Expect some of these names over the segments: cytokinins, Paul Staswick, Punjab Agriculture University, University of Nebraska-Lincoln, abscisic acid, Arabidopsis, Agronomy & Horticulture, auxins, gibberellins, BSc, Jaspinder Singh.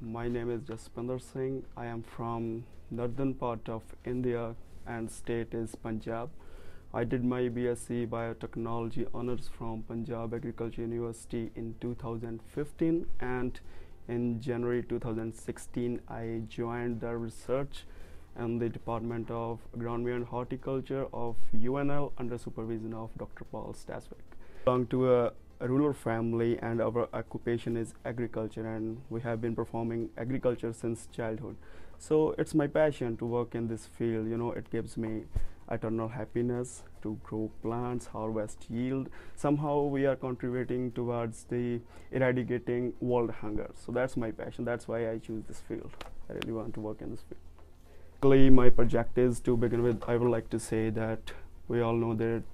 My name is Jaspinder Singh. I am from northern part of India and state is Punjab. I did my BSc Biotechnology Honors from Punjab Agriculture University in 2015, and in January 2016 I joined the research in the Department of Agronomy and Horticulture of UNL under supervision of Dr. Paul Staswick. Belong to a rural family, and our occupation is agriculture, and we have been performing agriculture since childhood. So it's my passion to work in this field. You know, it gives me eternal happiness to grow plants, harvest, yield. Somehow we are contributing towards the eradicating world hunger. So that's my passion. That's why I choose this field. I really want to work in this field. Basically, my project is, to begin with, I would like to say that we all know that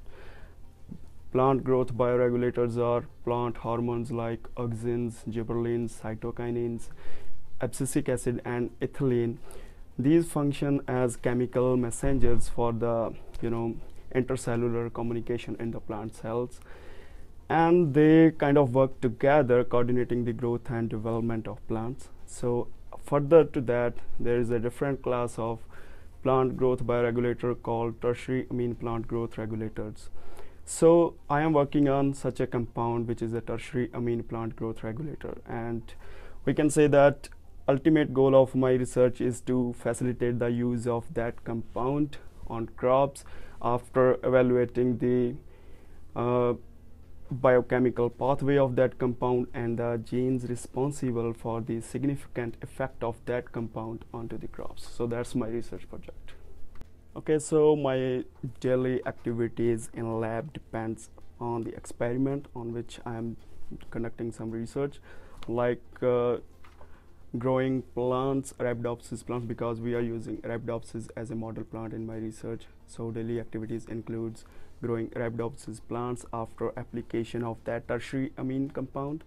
plant growth bioregulators are plant hormones like auxins, gibberellins, cytokinins, abscisic acid and ethylene. These function as chemical messengers for the intercellular communication in the plant cells, and they kind of work together coordinating the growth and development of plants. So further to that, there is a different class of plant growth bioregulator called tertiary amine plant growth regulators. So I am working on such a compound which is a tertiary amine plant growth regulator, and we can say that ultimate goal of my research is to facilitate the use of that compound on crops after evaluating the biochemical pathway of that compound and the genes responsible for the significant effect of that compound onto the crops. So that's my research project. Okay, so my daily activities in lab depends on the experiment on which I am conducting some research, like growing plants, Arabidopsis plants, because we are using Arabidopsis as a model plant in my research. So daily activities includes growing Arabidopsis plants after application of that tertiary amine compound,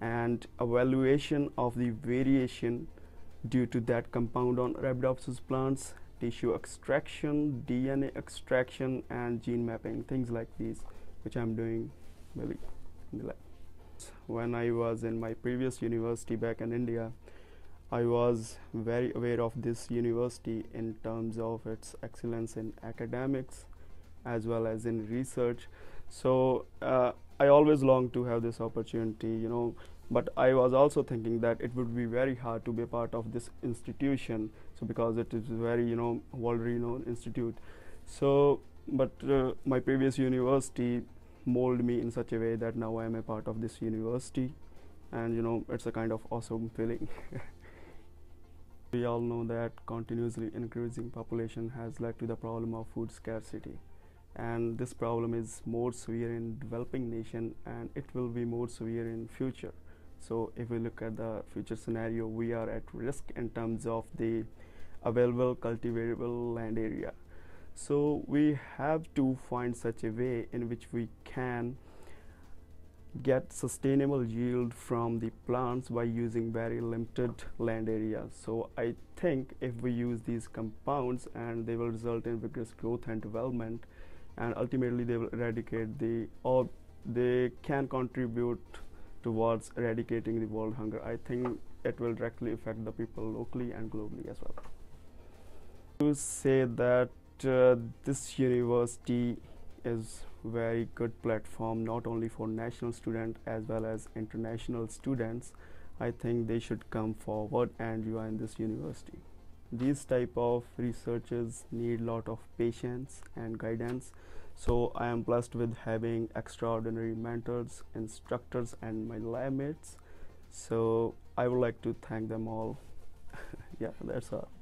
and evaluation of the variation due to that compound on Arabidopsis plants, tissue extraction, DNA extraction and gene mapping, things like these, which I'm doing really in the lab. When I was in my previous university back in India, I was very aware of this university in terms of its excellence in academics as well as in research. So I always longed to have this opportunity, but I was also thinking that it would be very hard to be a part of this institution, so because it is very world renowned institute. So but my previous university molded me in such a way that now I am a part of this university, and it's a kind of awesome feeling. We all know that continuously increasing population has led to the problem of food scarcity, and this problem is more severe in developing nation, and it will be more severe in future. So if we look at the future scenario, we are at risk in terms of the available cultivable land area. So we have to find such a way in which we can get sustainable yield from the plants by using very limited land area. So I think if we use these compounds, and they will result in vigorous growth and development, and ultimately they will eradicate the, or they can contribute towards eradicating the world hunger. I think it will directly affect the people locally and globally as well. To say that this university is very good platform not only for national students as well as international students. I think they should come forward and join this university. These type of researchers need lot of patience and guidance, so I am blessed with having extraordinary mentors, instructors and my lab mates. So I would like to thank them all. Yeah, that's all.